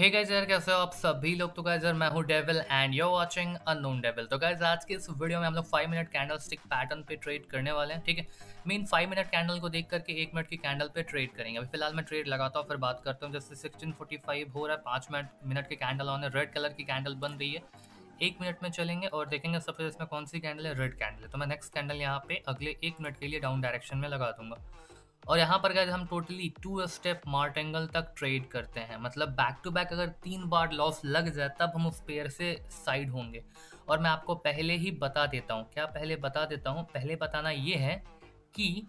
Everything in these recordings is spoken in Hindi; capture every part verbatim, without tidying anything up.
हे गाइस यार, कैसे हो आप सभी लोग। तो गाइस यार मैं हूँ Devil and you are watching Unknown Devil. तो गाइस आज के इस वीडियो में हम लोग five minute candle stick pattern पे ट्रेड करने वाले हैं। ठीक है, मीन फाइव मिनट कैंडल को देख करके एक मिनट की कैंडल पे ट्रेड करेंगे। अभी फिलहाल मैं ट्रेड लगाता हूँ, फिर बात करता हूँ। जैसे सिक्सटीन फोर्टी फाइव हो रहा है, पाँच मिनट मिनट की कैंडल ऑन है, रेड कलर की कैंडल बन रही है। एक मिनट में चलेंगे और देखेंगे सबसे इसमें कौन सी कैंडल है। रेड कैंडल है, तो मैं नेक्स्ट कैंडल यहाँ पे अगले एक मिनट के लिए डाउन डायरेक्शन में लगा दूंगा। और यहाँ पर गाइस हम टोटली टू स्टेप मार्टेंगल तक ट्रेड करते हैं। मतलब बैक टू बैक अगर तीन बार लॉस लग जाए तब हम उस पेयर से साइड होंगे। और मैं आपको पहले ही बता देता हूँ, क्या पहले बता देता हूँ, पहले बताना ये है कि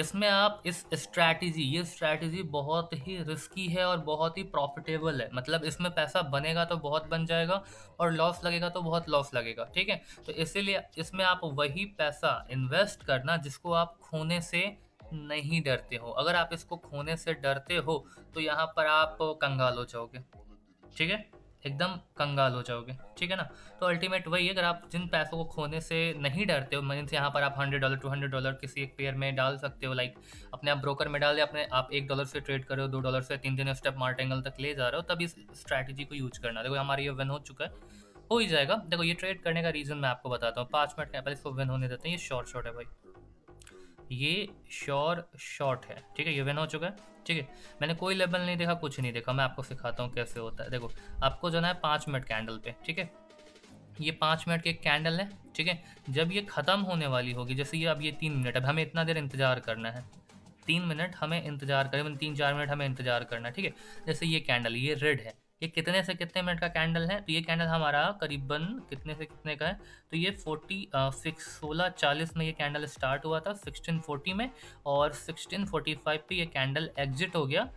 इसमें आप इस स्ट्रैटेजी ये स्ट्रैटेजी बहुत ही रिस्की है और बहुत ही प्रॉफिटेबल है। मतलब इसमें पैसा बनेगा तो बहुत बन जाएगा और लॉस लगेगा तो बहुत लॉस लगेगा। ठीक है, तो इसीलिए इसमें आप वही पैसा इन्वेस्ट करना जिसको आप खोने से नहीं डरते हो। अगर आप इसको खोने से डरते हो तो यहाँ पर आप कंगाल हो जाओगे। ठीक है, एकदम कंगाल हो जाओगे। ठीक है ना, तो अल्टीमेट वही है। अगर आप जिन पैसों को खोने से नहीं डरते हो, मीन यहाँ पर आप hundred dollar two hundred dollar किसी एक पेयर में डाल सकते हो। लाइक अपने आप ब्रोकर में डाल दे, अपने आप एक डॉलर से ट्रेड कर रहे हो, दो डॉलर से तीन तीन स्टेप मार्टेंगल तक ले जा रहे हो, तब इस स्ट्रैटेजी को यूज करना। देखो हमारा ये विन हो चुका है, हो ही जाएगा। देखो ये ट्रेड करने का रीज़न मैं आपको बताता हूँ। पाँच मिनट के पहले इसको विन होने देते हैं। ये शॉर्ट शॉट है भाई, ये श्योर शॉट है। ठीक है, ये विन हो चुका है। ठीक है, मैंने कोई लेवल नहीं देखा, कुछ नहीं देखा। मैं आपको सिखाता हूँ कैसे होता है। देखो आपको जाना है पाँच मिनट कैंडल पे। ठीक है, ये पाँच मिनट की कैंडल है। ठीक है, जब ये ख़त्म होने वाली होगी, जैसे ये अब ये तीन मिनट, अब हमें इतना देर इंतज़ार करना है। तीन मिनट हमें इंतजार करें, तीन चार मिनट हमें इंतजार करना है। ठीक है, जैसे ये कैंडल, ये रेड है, ये कितने से कितने मिनट का कैंडल है? तो ये कैंडल हमारा करीबन कितने से कितने का है? तो ये फोर्टी सिक्स सोलह चालीस में ये कैंडल स्टार्ट हुआ था, सिक्सटीन फोर्टी में, और सिक्सटीन फोर्टी फाइव पर यह कैंडल एग्जिट हो गया।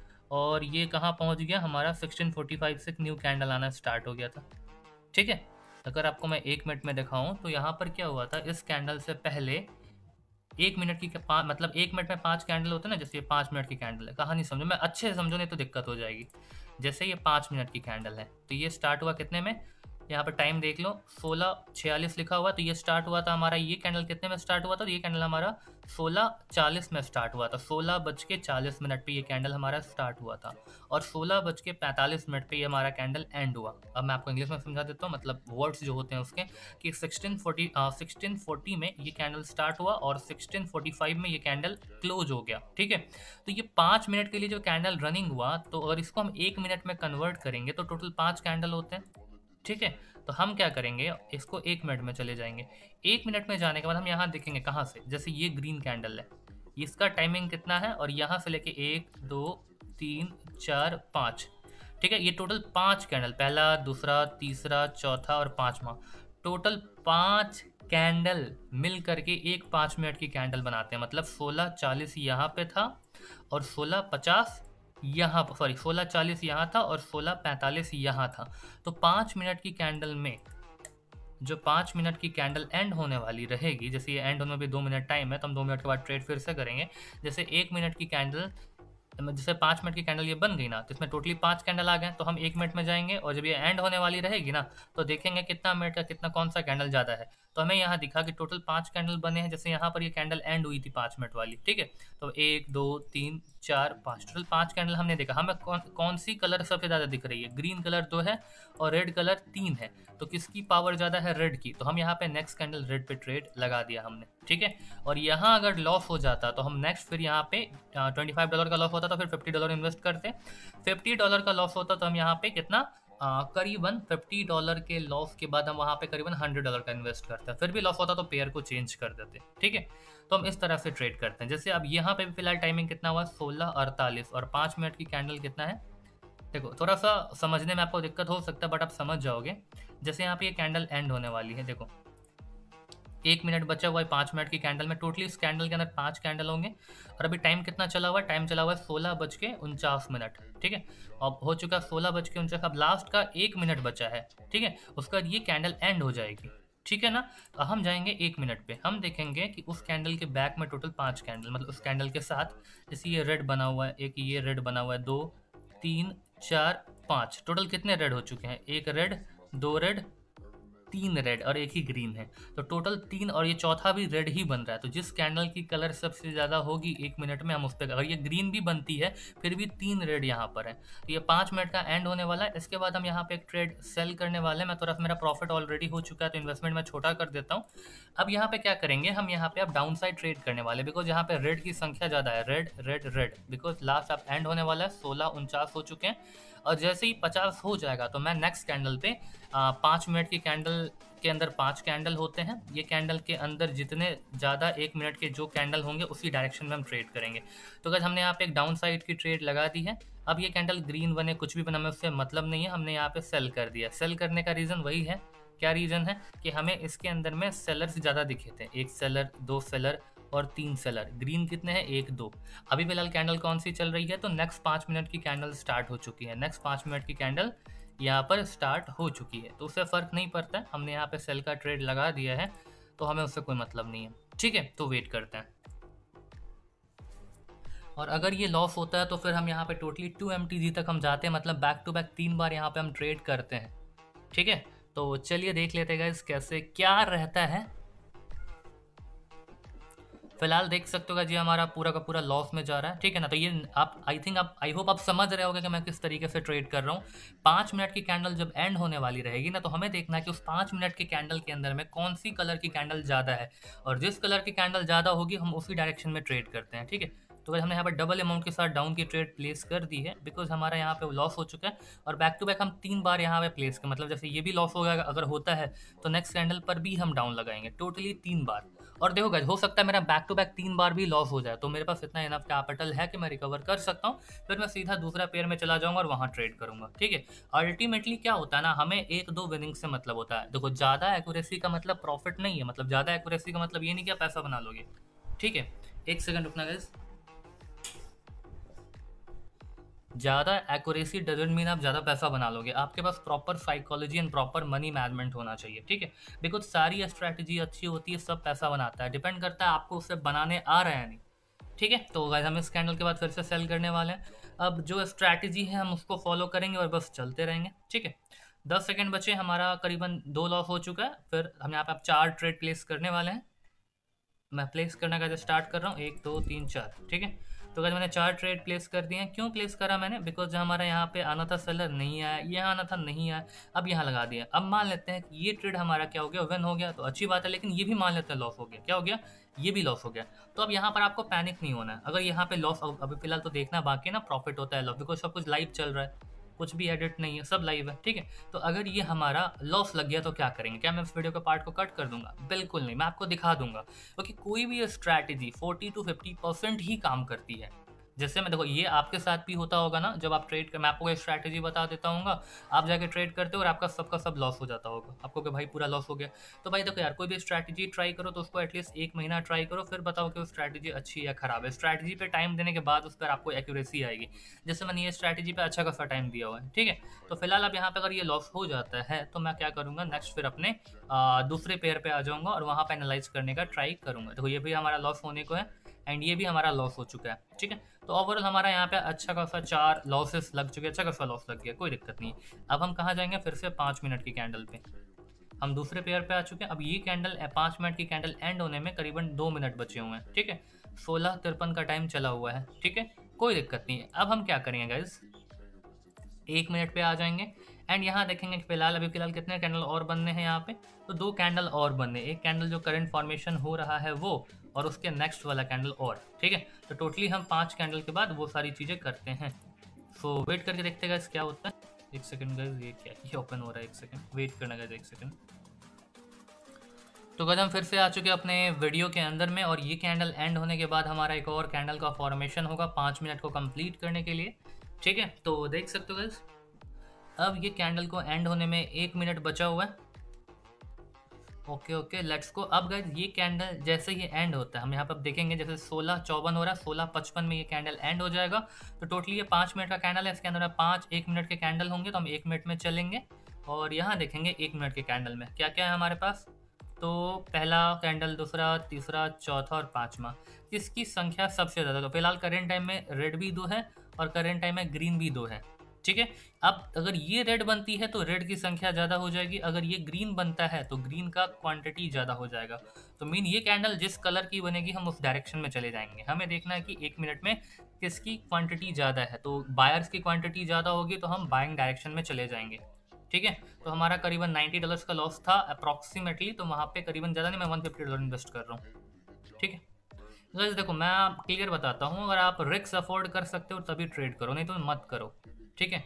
और ये कहाँ पहुँच गया हमारा? सिक्सटीन फोर्टी फाइव से न्यू कैंडल आना स्टार्ट हो गया था। ठीक है, अगर आपको मैं एक मिनट में दिखाऊँ तो यहाँ पर क्या हुआ था, इस कैंडल से पहले एक मिनट की मतलब एक मिनट में पाँच कैंडल होते हैं ना। जैसे ये पाँच मिनट की कैंडल है, कहानी समझो, मैं अच्छे से समझो नहीं तो दिक्कत हो जाएगी। जैसे ये पाँच मिनट की कैंडल है, तो ये स्टार्ट हुआ कितने में, यहाँ पर टाइम देख लो, सोलह छियालीस लिखा हुआ। तो ये स्टार्ट हुआ था हमारा, ये कैंडल कितने में स्टार्ट हुआ था? तो ये कैंडल हमारा सोलह चालीस में स्टार्ट हुआ था। सोलह बज के चालीस मिनट पर ये कैंडल हमारा स्टार्ट हुआ था और सोलह बज के पैंतालीस मिनट पर ये हमारा कैंडल एंड हुआ। अब मैं आपको इंग्लिश में समझा देता हूँ, मतलब वर्ड्स जो होते हैं उसके, कि सिक्सटीन फोर्टी सिक्सटीन फोर्टी में ये कैंडल स्टार्ट हुआ और सिक्सटीन फोर्टी फाइव में ये कैंडल क्लोज हो गया। ठीक है, तो ये पाँच मिनट के लिए जो कैंडल रनिंग हुआ, तो अगर इसको हम एक मिनट में कन्वर्ट करेंगे तो टोटल पाँच कैंडल होते हैं। ठीक है, तो हम क्या करेंगे, इसको एक मिनट में चले जाएंगे। एक मिनट में जाने के बाद हम यहाँ देखेंगे कहाँ से, जैसे ये ग्रीन कैंडल है, इसका टाइमिंग कितना है, और यहाँ से लेके एक दो तीन चार पाँच। ठीक है, ये टोटल पांच कैंडल, पहला दूसरा तीसरा चौथा और पाँचवा, टोटल पांच कैंडल मिल करके एक पाँच मिनट की कैंडल बनाते हैं। मतलब सोलह चालीस यहाँ पे था और सोलह पचास यहाँ पर, सॉरी सोलह चालीस यहाँ था और सोलह पैंतालीस यहाँ था। तो पाँच मिनट की कैंडल में जो पाँच मिनट की कैंडल एंड होने वाली रहेगी, जैसे ये एंड होने में भी दो मिनट टाइम है, तो हम दो मिनट के बाद ट्रेड फिर से करेंगे। जैसे एक मिनट की कैंडल, जैसे पाँच मिनट की कैंडल ये बन गई ना, तो इसमें टोटली पाँच कैंडल आ गए। तो हम एक मिनट में जाएंगे और जब ये एंड होने वाली रहेगी ना, तो देखेंगे कितना मिनट का कितना कौन सा कैंडल ज़्यादा है। तो हमें यहाँ दिखा कि टोटल पाँच कैंडल बने हैं। जैसे यहाँ पर ये कैंडल एंड हुई थी पाँच मिनट वाली। ठीक है, तो एक दो तीन चार पाँच, टोटल पाँच कैंडल हमने देखा। हमें कौन कौन सी कलर सबसे ज़्यादा दिख रही है? ग्रीन कलर दो है और रेड कलर तीन है, तो किसकी पावर ज़्यादा है? रेड की। तो हम यहाँ पे नेक्स्ट कैंडल रेड पे ट्रेड लगा दिया हमने। ठीक है, और यहाँ अगर लॉस हो जाता तो हम नेक्स्ट फिर यहाँ पे ट्वेंटी फाइव डॉलर का लॉस होता तो फिर फिफ्टी डॉलर इन्वेस्ट करते। फिफ्टी डॉलर का लॉस होता तो हम यहाँ पे कितना आ, करीबन फिफ्टी डॉलर के लॉस के बाद हम वहाँ पे करीबन हंड्रेड डॉलर का इन्वेस्ट करते हैं। फिर भी लॉस होता तो पेयर को चेंज कर देते। ठीक है, तो हम इस तरह से ट्रेड करते हैं। जैसे अब यहाँ पे भी फिलहाल टाइमिंग कितना हुआ, सोलह अड़तालीस, और पाँच मिनट की कैंडल कितना है। देखो थोड़ा सा समझने में आपको दिक्कत हो सकता है, बट आप समझ जाओगे। जैसे यहाँ पे ये कैंडल एंड होने वाली है, देखो एक मिनट बचा हुआ है पाँच मिनट की कैंडल में। टोटली इस कैंडल के अंदर पाँच कैंडल होंगे और अभी टाइम कितना चला हुआ है? टाइम चला हुआ है सोलह बज के उनचास मिनट। ठीक है, अब हो चुका है सोलह बज के उनचास। अब लास्ट का एक मिनट बचा है। ठीक है, उसके बाद ये कैंडल एंड हो जाएगी। ठीक है ना, अब हम जाएंगे एक मिनट पे, हम देखेंगे कि उस कैंडल के बैक में टोटल पाँच कैंडल, मतलब उस कैंडल के साथ, जैसे ये रेड बना हुआ है, एक ये रेड बना हुआ है, दो तीन चार पाँच, टोटल कितने रेड हो चुके हैं? एक रेड, दो रेड, तीन रेड और एक ही ग्रीन है, तो टोटल तीन और ये चौथा भी रेड ही बन रहा है। तो जिस कैंडल की कलर सबसे ज़्यादा होगी एक मिनट में हम उस पर, अगर ये ग्रीन भी बनती है फिर भी तीन रेड यहाँ पर है, तो ये पाँच मिनट का एंड होने वाला है। इसके बाद हम यहाँ पे एक ट्रेड सेल करने वाले हैं। मैं थोड़ा मेरा प्रॉफिट ऑलरेडी हो चुका है तो इन्वेस्टमेंट मैं छोटा कर देता हूँ। अब यहाँ पे क्या करेंगे, हम यहाँ पे आप डाउन साइड ट्रेड करने वाले, बिकॉज यहाँ पे रेड की संख्या ज़्यादा है, red red red, because last आप एंड होने वाला है सोलह उनचास हो चुके हैं। और जैसे ही पचास हो जाएगा तो मैं नेक्स्ट कैंडल पे आ, पाँच मिनट की कैंडल के अंदर, पांच कैंडल होते हैं, ये कैंडल के अंदर जितने ज़्यादा एक मिनट के जो कैंडल होंगे उसी डायरेक्शन में हम ट्रेड करेंगे। तो अगर हमने यहाँ पे एक डाउन साइड की ट्रेड लगा दी है। अब ये कैंडल ग्रीन बने कुछ भी बने हमें उससे मतलब नहीं है, हमने यहाँ पे सेल कर दिया। सेल करने का रीज़न वही है, क्या रीज़न है कि हमें इसके अंदर में सेलर्स ज़्यादा दिखे थे, एक सेलर दो सेलर और तीन सेलर। ग्रीन कितने हैं, एक दो। अभी फिलहाल कैंडल कौन सी चल रही है, तो नेक्स्ट पाँच मिनट की कैंडल स्टार्ट हो चुकी है, नेक्स्ट पाँच मिनट की कैंडल यहाँ पर स्टार्ट हो चुकी है, तो उससे फ़र्क नहीं पड़ता। हमने यहाँ पे सेल का ट्रेड लगा दिया है तो हमें उससे कोई मतलब नहीं है, ठीक है। तो वेट करते हैं, और अगर ये लॉस होता है तो फिर हम यहाँ पे totally two M T G तक हम जाते हैं, मतलब बैक टू बैक तीन बार यहाँ पे हम ट्रेड करते हैं, ठीक है। तो चलिए देख लेते हैं गाइस कैसे क्या रहता है। फिलहाल देख सकते होगा जी हमारा पूरा का पूरा लॉस में जा रहा है, ठीक है ना। तो ये आप आई थिंक आप आई होप आप समझ रहे होगे कि मैं किस तरीके से ट्रेड कर रहा हूँ। पाँच मिनट की कैंडल जब एंड होने वाली रहेगी ना, तो हमें देखना है कि उस पाँच मिनट के कैंडल के अंदर में कौन सी कलर की कैंडल ज़्यादा है, और जिस कलर की कैंडल ज़्यादा होगी हम उसी डायरेक्शन में ट्रेड करते हैं, ठीक है। तो हमने यहाँ पर डबल अमाउंट के साथ डाउन की ट्रेड प्लेस कर दी है, बिकॉज हमारा यहाँ पे लॉस हो चुका है, और बैक टू बैक हम तीन बार यहाँ पे प्लेस कर, मतलब जैसे ये भी लॉस हो गया अगर होता है तो नेक्स्ट कैंडल पर भी हम डाउन लगाएंगे, टोटली तीन बार। और देखो गाइस हो सकता है मेरा बैक टू बैक तीन बार भी लॉस हो जाए, तो मेरे पास इतना इनफ कैपिटल है कि मैं रिकवर कर सकता हूँ, फिर मैं सीधा दूसरा पेयर में चला जाऊँगा और वहाँ ट्रेड करूँगा, ठीक है। अल्टीमेटली क्या होता है ना, हमें एक दो विनिंग से मतलब होता है। देखो ज़्यादा एक्यूरेसी का मतलब प्रॉफिट नहीं है, मतलब ज़्यादा एक्यूरेसी का मतलब ये नहीं कि आप पैसा बना लोगे, ठीक है। एक सेकेंड रुकना गाइस, ज़्यादा एक्यूरेसी डजेंट मीन आप ज़्यादा पैसा बना लोगे, आपके पास proper psychology and proper money management होना चाहिए, ठीक है। बिकॉज सारी स्ट्रैटेजी अच्छी होती है, सब पैसा बनाता है, डिपेंड करता है आपको उससे बनाने आ रहा है नहीं, ठीक है। तो गाइस हम इस कैंडल के बाद फिर से सेल करने वाले हैं। अब जो स्ट्रैटेजी है हम उसको फॉलो करेंगे और बस चलते रहेंगे, ठीक है। दस सेकेंड बचे, हमारा करीबन दो लॉस हो चुका है, फिर हम यहाँ पर आप चार ट्रेड प्लेस करने वाले हैं। मैं प्लेस करने का स्टार्ट कर रहा हूँ, एक दो तीन चार, ठीक है। तो अगर मैंने चार ट्रेड प्लेस कर दिए हैं, क्यों प्लेस करा मैंने, बिकॉज हमारा यहाँ पे आना था सेलर नहीं आया, यहाँ आना था नहीं आया, अब यहाँ लगा दिया। अब मान लेते हैं कि ये ट्रेड हमारा क्या हो गया, विन हो गया, तो अच्छी बात है, लेकिन ये भी मान लेते हैं लॉस हो गया, क्या हो गया, ये भी लॉस हो गया। तो अब यहाँ पर आपको पैनिक नहीं होना है। अगर यहाँ पे लॉस, अभी फिलहाल तो देखना बाकी ना प्रॉफिट होता है लॉस, बिकॉज सब कुछ लाइव चल रहा है, कुछ भी एडिट नहीं है, सब लाइव है, ठीक है। तो अगर ये हमारा लॉस लग गया तो क्या करेंगे, क्या मैं इस वीडियो के पार्ट को कट कर दूंगा, बिल्कुल नहीं, मैं आपको दिखा दूंगा। क्योंकि तो कोई भी स्ट्रैटेजी चालीस टू पचास परसेंट ही काम करती है। जैसे मैं देखो ये आपके साथ भी होता होगा ना, जब आप ट्रेड कर, मैं आपको स्ट्रैटेजी बता देता हूँगा, आप जाके ट्रेड करते हो और आपका सबका सब लॉस हो जाता होगा, आपको कि भाई पूरा लॉस हो गया। तो भाई देखो यार कोई भी स्ट्रैटेजी ट्राई करो तो उसको एटलीस्ट एक महीना ट्राई करो, फिर बताओ कि वो स्ट्रैटेजी अच्छी या खराब है। स्ट्रैटेजी पे टाइम देने के बाद उस पर आपको एक्यूरेसी आएगी। जैसे मैंने ये स्ट्रैटेजी पर अच्छा खासा टाइम दिया हुआ है, ठीक है। तो फिलहाल अब यहाँ पर अगर ये लॉस हो जाता है तो मैं क्या करूँगा नेक्स्ट, फिर अपने दूसरे पेयर पर आ जाऊँगा और वहाँ पर एनालाइज करने का ट्राई करूँगा। देखो ये भी हमारा लॉस होने को है एंड ये भी हमारा लॉस हो चुका है, ठीक है। तो ओवरऑल हमारा यहाँ पे अच्छा खासा चार लॉसेस लग चुके हैं, अच्छा खासा लॉस लग गया, कोई दिक्कत नहीं। अब हम कहाँ जाएंगे, फिर से पाँच मिनट की कैंडल पे, हम दूसरे पेयर पे आ चुके हैं। अब ये कैंडल पाँच मिनट की कैंडल एंड होने में करीबन दो मिनट बचे हुए हैं, ठीक है। सोलह तिरपन का टाइम चला हुआ है, ठीक है, कोई दिक्कत नहीं है। अब हम क्या करेंगे गाइस, एक मिनट पे आ जाएंगे एंड यहाँ देखेंगे कि फिलहाल अभी फिलहाल कितने कैंडल और बनने हैं यहाँ पे, तो दो कैंडल और बनने, एक कैंडल जो करंट फॉर्मेशन हो रहा है वो, और उसके नेक्स्ट वाला कैंडल और, ठीक है। तो टोटली हम पांच कैंडल के बाद वो सारी चीज़ें करते हैं। सो so, वेट करके देखते गाइस क्या होता है। एक सेकंड गाइस, ये क्या ये ओपन हो रहा है, एक सेकंड वेट करना गाइस, एक सेकंड। तो गाइस हम फिर से आ चुके हैं अपने वीडियो के अंदर में, और ये कैंडल एंड होने के बाद हमारा एक और कैंडल का फॉर्मेशन होगा पाँच मिनट को कम्प्लीट करने के लिए, ठीक है। तो देख सकते हो गाइस अब ये कैंडल को एंड होने में एक मिनट बचा हुआ है, ओके ओके लेट्स गो। अब गाइस ये कैंडल जैसे ही एंड होता है हम यहाँ पर देखेंगे, जैसे सोलह चौवन हो रहा है, सोलह पचपन में ये कैंडल एंड हो जाएगा। तो टोटली ये पाँच मिनट का कैंडल है, इसके अंदर पाँच एक मिनट के कैंडल होंगे, तो हम एक मिनट में चलेंगे और यहाँ देखेंगे एक मिनट के कैंडल में क्या क्या है हमारे पास। तो पहला कैंडल, दूसरा, तीसरा, चौथा और पाँचवा, इसकी संख्या सबसे ज़्यादा। तो फिलहाल करेंट टाइम में रेड भी दो है और करेंट टाइम में ग्रीन भी दो है, ठीक है। अब अगर ये रेड बनती है तो रेड की संख्या ज़्यादा हो जाएगी, अगर ये ग्रीन बनता है तो ग्रीन का क्वांटिटी ज़्यादा हो जाएगा। तो मीन ये कैंडल जिस कलर की बनेगी हम उस डायरेक्शन में चले जाएंगे। हमें देखना है कि एक मिनट में किसकी क्वांटिटी ज़्यादा है, तो बायर्स की क्वांटिटी ज़्यादा होगी तो हम बाइंग डायरेक्शन में चले जाएंगे। ठीक है, तो हमारा करीबन नाइन्टी डॉलर्स का लॉस था अप्रॉक्सीमेटली, तो वहाँ पे करीबन ज़्यादा नहीं, मैं वन फिफ्टी डॉलर इन्वेस्ट कर रहा हूँ। ठीक है गाइस, देखो मैं आप क्लियर बताता हूँ, अगर आप रिस्क अफोर्ड कर सकते हो तभी ट्रेड करो, नहीं तो मत करो। ठीक है,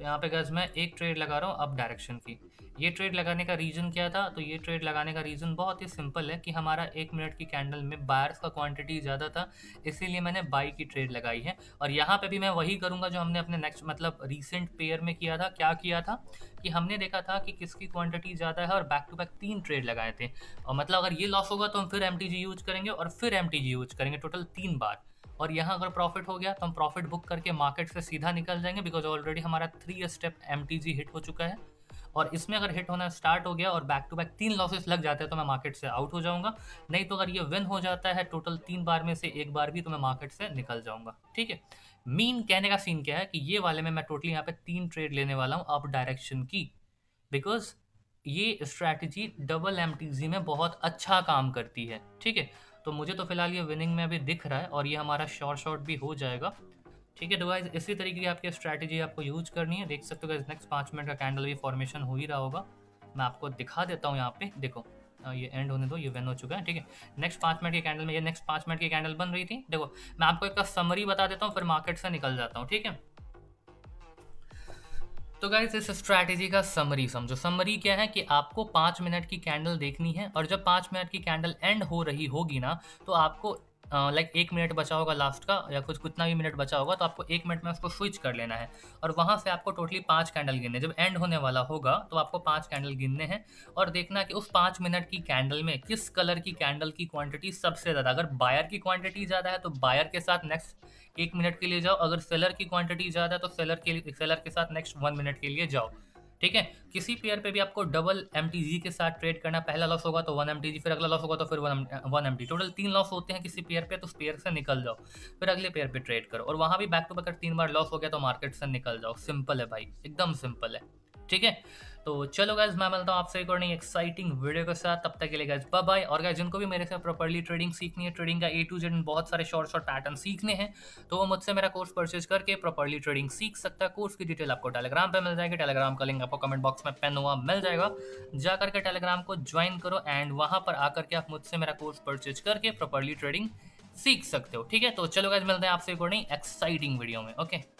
यहाँ पे गाइस मैं एक ट्रेड लगा रहा हूँ अप डायरेक्शन की। ये ट्रेड लगाने का रीज़न क्या था, तो ये ट्रेड लगाने का रीज़न बहुत ही सिंपल है कि हमारा एक मिनट की कैंडल में बायर्स का क्वांटिटी ज़्यादा था, इसीलिए मैंने बाई की ट्रेड लगाई है। और यहाँ पे भी मैं वही करूँगा जो हमने अपने नेक्स्ट मतलब रिसेंट पेयर में किया था। क्या किया था कि हमने देखा था कि किसकी क्वांटिटी ज़्यादा है और बैक टू बैक तीन ट्रेड लगाए थे, और मतलब अगर ये लॉस होगा तो हम फिर एम टी जी यूज करेंगे और फिर एम टी जी यूज करेंगे, टोटल तीन बार। और यहाँ अगर प्रॉफिट हो गया तो हम प्रॉफिट बुक करके मार्केट से सीधा निकल जाएंगे, बिकॉज ऑलरेडी हमारा three step M T G hit हो चुका है। और इसमें अगर हिट होना स्टार्ट हो गया और बैक टू बैक तीन लॉसेस लग जाते हैं तो मैं मार्केट से आउट हो जाऊंगा, नहीं तो अगर ये विन हो जाता है टोटल तीन बार में से एक बार भी तो मैं मार्केट से निकल जाऊंगा। ठीक है, मीन कहने का सीन क्या है कि ये वाले में मैं टोटली यहाँ पे तीन ट्रेड लेने वाला हूँ अप डायरेक्शन की, बिकॉज ये strategy double M T G में बहुत अच्छा काम करती है। ठीक है, तो मुझे तो फिलहाल ये विनिंग में अभी दिख रहा है और ये हमारा शॉर्ट शॉर्ट भी हो जाएगा। ठीक है, तो गाइस इसी तरीके की आपकी स्ट्रैटेजी आपको यूज करनी है। देख सकते हो गाइस नेक्स्ट पाँच मिनट का कैंडल भी फॉर्मेशन हो ही रहा होगा, मैं आपको दिखा देता हूँ। यहाँ पे देखो ये एंड होने दो, ये विन हो चुका है। ठीक है, नेक्स्ट पाँच मिनट के कैंडल में ये नेक्स्ट पाँच मिनट की कैंडल बन रही थी। देखो मैं आपको एक समरी बता देता हूँ, फिर मार्केट से निकल जाता हूँ। ठीक है, तो गाइस इस स्ट्रैटेजी का समरी समझो। समरी क्या है कि आपको पाँच मिनट की कैंडल देखनी है, और जब पाँच मिनट की कैंडल एंड हो रही होगी ना तो आपको लाइक एक मिनट बचा होगा लास्ट का, या कुछ कितना भी मिनट बचा होगा, तो आपको एक मिनट में उसको स्विच कर लेना है और वहाँ से आपको टोटली पाँच कैंडल गिनने। जब एंड होने वाला होगा तो आपको पाँच कैंडल गिनने हैं और देखना कि उस पाँच मिनट की कैंडल में किस कलर की कैंडल की क्वांटिटी सबसे ज़्यादा। अगर बायर की क्वांटिटी ज़्यादा है तो बायर के साथ नेक्स्ट एक मिनट के लिए जाओ, अगर सेलर की क्वांटिटी ज़्यादा है तो सेलर के लिए सेलर के साथ नेक्स्ट वन मिनट के लिए जाओ। ठीक है, किसी पेयर पे भी आपको डबल एम टी जी के साथ ट्रेड करना, पहला लॉस होगा तो वन एम टी जी, फिर अगला लॉस होगा तो फिर one one M T, total तीन लॉस होते हैं किसी पेयर पे, तो उस पेयर से निकल जाओ, फिर अगले पेयर पे ट्रेड करो, और वहाँ भी बैक टू बैक तीन बार लॉस हो गया तो मार्केट से निकल जाओ। सिंपल है भाई, एकदम सिंपल है। ठीक है, तो चलो गाइस मैं मिलता हूँ आपसे एक और नई एक्साइटिंग वीडियो के साथ, तब तक के लिए गाइस बाय बाय। और गाइस जिनको भी मेरे से प्रॉपर्ली ट्रेडिंग सीखनी है, ट्रेडिंग का ए टू जेड बहुत सारे शॉर्ट शॉर्ट पैटर्न सीखने हैं, तो वो मुझसे मेरा कोर्स परचेज करके प्रॉपर्ली ट्रेडिंग सीख सकता है। कोर्स की डिटेल आपको टेलीग्राम पे मिल जाएगी, टेलीग्राम का लिंक आपको कमेंट बॉक्स में पेन हुआ मिल जाएगा, जा करके टेलीग्राम को ज्वाइन करो एंड वहाँ पर आकर के आप मुझसे मेरा कोर्स परचेज करके प्रॉपर्ली ट्रेडिंग सीख सकते हो। ठीक है, तो चलो गाइस मिलते हैं आपसे एक और नई एक्साइटिंग वीडियो में। ओके।